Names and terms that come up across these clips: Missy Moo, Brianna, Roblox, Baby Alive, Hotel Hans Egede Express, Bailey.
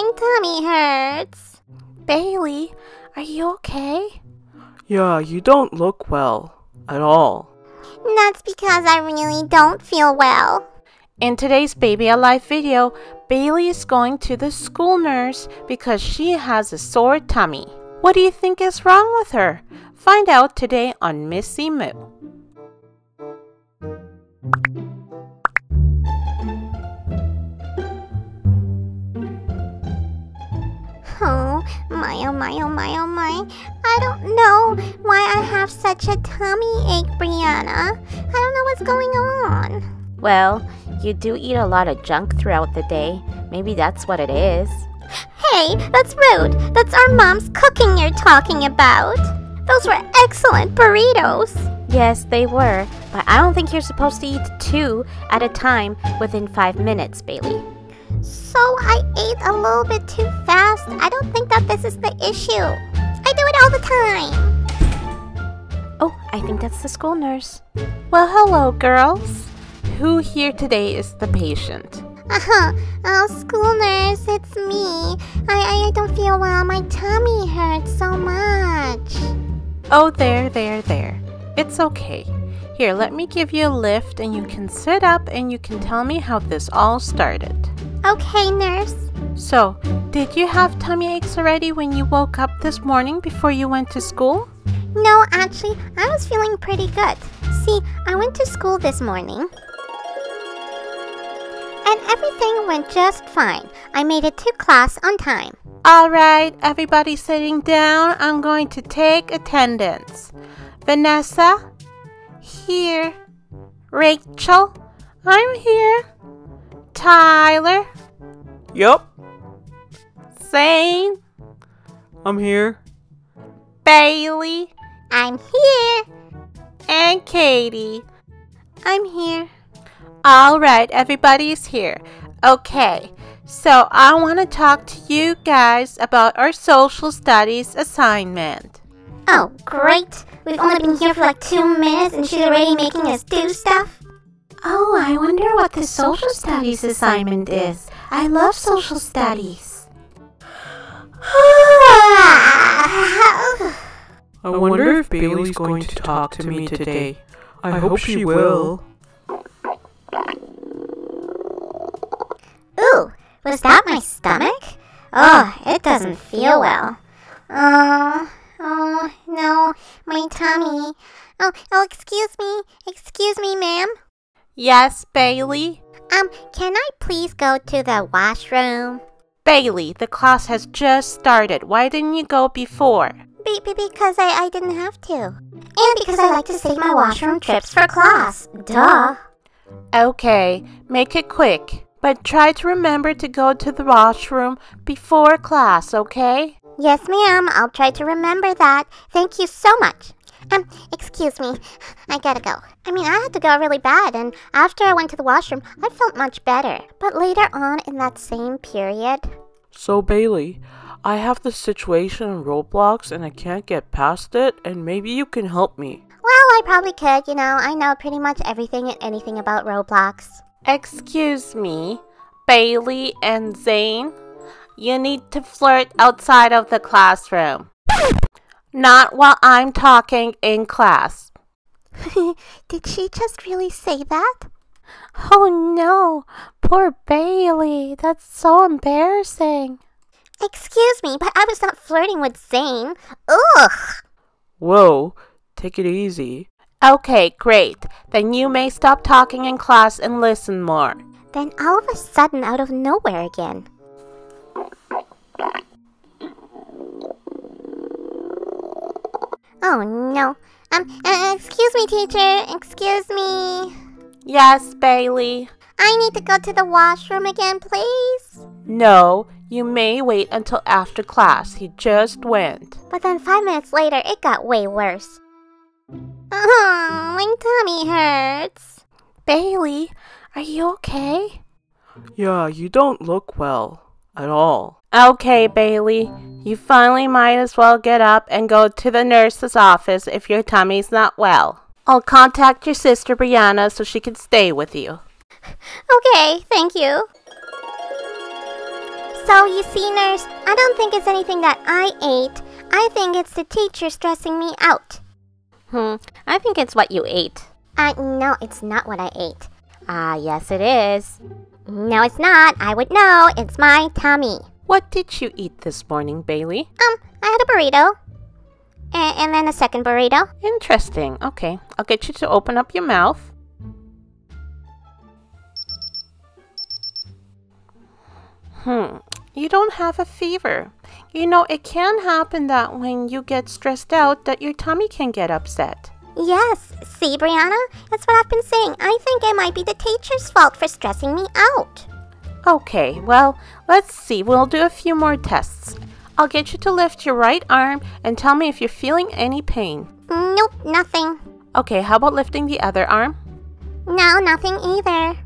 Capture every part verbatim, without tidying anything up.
feeling tummy hurts. Bailey, are you okay? Yeah, you don't look well at all. That's because I really don't feel well. In today's Baby Alive video, Bailey is going to the school nurse because she has a sore tummy. What do you think is wrong with her? Find out today on Missy Moo. Oh my, oh my, oh my, oh my. I don't know why I have such a tummy ache, Brianna. I don't know what's going on. Well, you do eat a lot of junk throughout the day. Maybe that's what it is. Hey, that's rude. That's our mom's cooking you're talking about. Those were excellent burritos. Yes, they were. But I don't think you're supposed to eat two at a time within five minutes, Bailey. So I ate a little bit too fast. I don't think that this is the issue. I do it all the time. Oh, I think that's the school nurse. Well, hello, girls. Who here today is the patient? Uh-huh. Oh, school nurse, it's me. I, I, I don't feel well. My tummy hurts so much. Oh, there, there, there. It's okay. Here, let me give you a lift and you can sit up and you can tell me how this all started. Okay, nurse. So, did you have tummy aches already when you woke up this morning before you went to school? No, actually, I was feeling pretty good. See, I went to school this morning, and everything went just fine. I made it to class on time. Alright, everybody sitting down. I'm going to take attendance. Vanessa, here. Rachel, I'm here. Tyler? Yup. Zane? I'm here. Bailey? I'm here. And Katie? I'm here. Alright, everybody's here. Okay, so I want to talk to you guys about our social studies assignment. Oh, great. We've only been here for like two minutes and she's already making us do stuff. Oh, I wonder what the social studies assignment is. I love social studies. I wonder if Bailey's going to talk to me today. I hope she will. Ooh, was that my stomach? Oh, it doesn't feel well. Oh, oh, no, my tummy. Oh, oh, excuse me. Excuse me, ma'am. Yes, Bailey? Um, can I please go to the washroom? Bailey, the class has just started. Why didn't you go before? Be be because I, I didn't have to. And because I like to save my washroom trips for class. Duh. Okay, make it quick. But try to remember to go to the washroom before class, okay? Yes, ma'am. I'll try to remember that. Thank you so much. Um, excuse me, I gotta go. I mean, I had to go really bad, and after I went to the washroom, I felt much better. But later on in that same period... So, Bailey, I have this situation in Roblox, and I can't get past it, and maybe you can help me. Well, I probably could, you know. I know pretty much everything and anything about Roblox. Excuse me, Bailey and Zane. You need to flirt outside of the classroom. Not while I'm talking in class. Did she just really say that? Oh no, poor Bailey. That's so embarrassing. Excuse me, but I was not flirting with Zane. Ugh. Whoa, take it easy. Okay, great. Then you may stop talking in class and listen more. Then all of a sudden, out of nowhere again. Oh no. Um, uh, excuse me, teacher. Excuse me. Yes, Bailey. I need to go to the washroom again, please. No, you may wait until after class. He just went. But then five minutes later, it got way worse. Oh, my tummy hurts. Bailey, are you okay? Yeah, you don't look well at all. Okay, Bailey, you finally might as well get up and go to the nurse's office if your tummy's not well. I'll contact your sister Brianna so she can stay with you. Okay, thank you. So you see, nurse, I don't think it's anything that I ate. I think it's the teacher stressing me out. Hmm, I think it's what you ate. Uh, no, it's not what I ate. Ah, uh, yes it is. No, it's not. I would know. It's my tummy. What did you eat this morning, Bailey? Um, I had a burrito. A- and then a second burrito. Interesting. Okay, I'll get you to open up your mouth. Hmm, you don't have a fever. You know, it can happen that when you get stressed out that your tummy can get upset. Yes, see, Brianna? That's what I've been saying. I think it might be the teacher's fault for stressing me out. Okay, well, let's see. We'll do a few more tests. I'll get you to lift your right arm and tell me if you're feeling any pain. Nope, nothing. Okay, how about lifting the other arm? No, nothing either.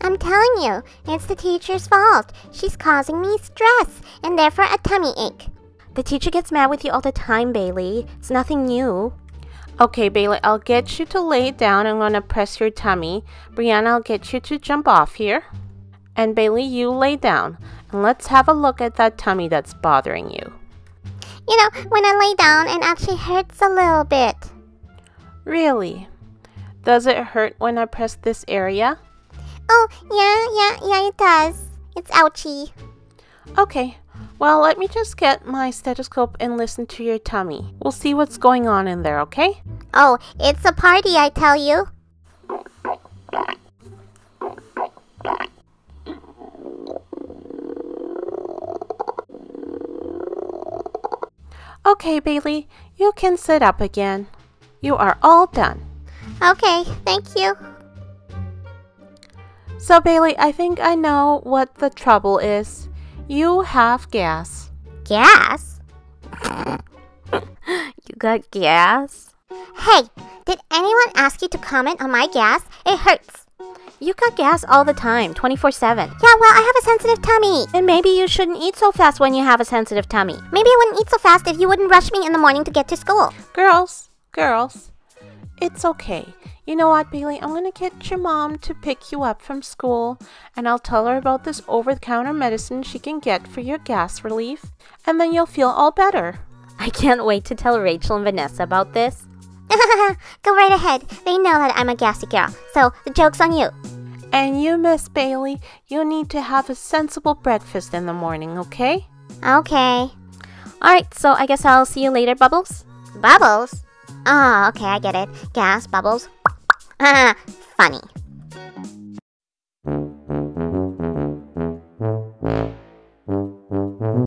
I'm telling you, it's the teacher's fault. She's causing me stress and therefore a tummy ache. The teacher gets mad with you all the time, Bailey. It's nothing new. Okay, Bailey, I'll get you to lay down. I'm going to press your tummy. Brianna, I'll get you to jump off here. And Bailey, you lay down. And let's have a look at that tummy that's bothering you. You know, when I lay down, it actually hurts a little bit. Really? Does it hurt when I press this area? Oh, yeah, yeah, yeah, it does. It's ouchy. Okay. Well, let me just get my stethoscope and listen to your tummy. We'll see what's going on in there, okay? Oh, it's a party, I tell you. Okay, Bailey, you can sit up again. You are all done. Okay, thank you. So, Bailey, I think I know what the trouble is. You have gas. Gas? You got gas? Hey, did anyone ask you to comment on my gas? It hurts. You got gas all the time, twenty-four seven. Yeah, well, I have a sensitive tummy. And maybe you shouldn't eat so fast when you have a sensitive tummy. Maybe I wouldn't eat so fast if you wouldn't rush me in the morning to get to school. Girls, girls, it's okay. You know what, Bailey? I'm going to get your mom to pick you up from school, and I'll tell her about this over-the-counter medicine she can get for your gas relief, and then you'll feel all better. I can't wait to tell Rachel and Vanessa about this. Go right ahead. They know that I'm a gassy girl, so the joke's on you. And you, Miss Bailey, you need to have a sensible breakfast in the morning, okay? Okay. Alright, so I guess I'll see you later, Bubbles. Bubbles? Oh, okay, I get it. Gas, bubbles. Ah, funny.